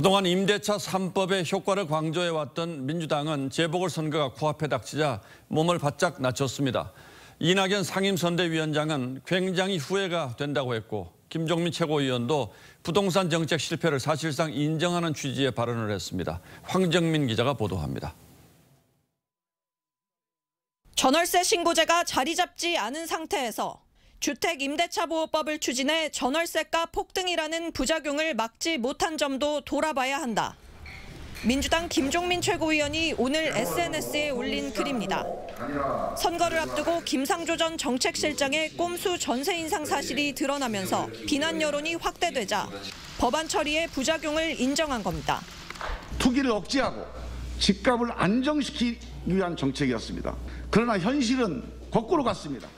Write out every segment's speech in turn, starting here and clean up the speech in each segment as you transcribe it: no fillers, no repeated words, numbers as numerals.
그동안 임대차 3법의 효과를 강조해왔던 민주당은 재보궐선거가 코앞에 닥치자 몸을 바짝 낮췄습니다. 이낙연 상임선대위원장은 굉장히 후회가 된다고 했고 김종민 최고위원도 부동산 정책 실패를 사실상 인정하는 취지의 발언을 했습니다. 황정민 기자가 보도합니다. 전월세 신고제가 자리 잡지 않은 상태에서 주택임대차보호법을 추진해 전월세가 폭등이라는 부작용을 막지 못한 점도 돌아봐야 한다. 민주당 김종민 최고위원이 오늘 SNS에 올린 글입니다. 선거를 앞두고 김상조 전 정책실장의 꼼수 전세 인상 사실이 드러나면서 비난 여론이 확대되자 법안 처리의 부작용을 인정한 겁니다. 투기를 억제하고 집값을 안정시키기 위한 정책이었습니다. 그러나 현실은 거꾸로 갔습니다.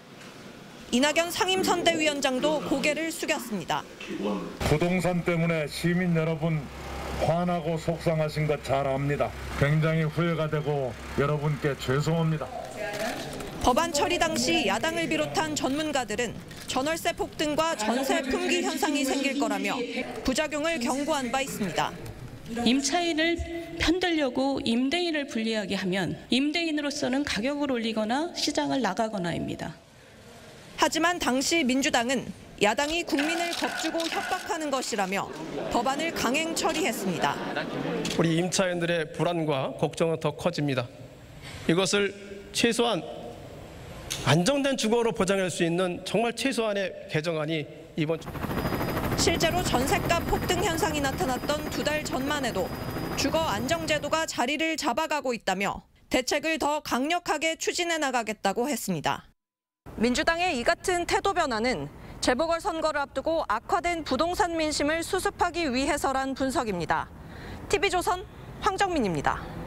이낙연 상임선대위원장도 고개를 숙였습니다. 부동산 때문에 시민 여러분 화나고 속상하신 것 잘 압니다. 굉장히 후회가 되고 여러분께 죄송합니다. 법안 처리 당시 야당을 비롯한 전문가들은 전월세 폭등과 전세 품귀 현상이 생길 거라며 부작용을 경고한 바 있습니다. 임차인을 편들려고 임대인을 불리하게 하면 임대인으로서는 가격을 올리거나 시장을 나가거나입니다. 하지만 당시 민주당은 야당이 국민을 겁주고 협박하는 것이라며 법안을 강행 처리했습니다. 우리 임차인들의 불안과 걱정은 더 커집니다. 이것을 최소한 안정된 주거로 보장할 수 있는 정말 최소한의 개정안이 이번 주... 실제로 전세가 폭등 현상이 나타났던 두 달 전만 해도 주거 안정제도가 자리를 잡아가고 있다며 대책을 더 강력하게 추진해 나가겠다고 했습니다. 민주당의 이 같은 태도 변화는 재보궐선거를 앞두고 악화된 부동산 민심을 수습하기 위해서란 분석입니다. TV조선 황정민입니다.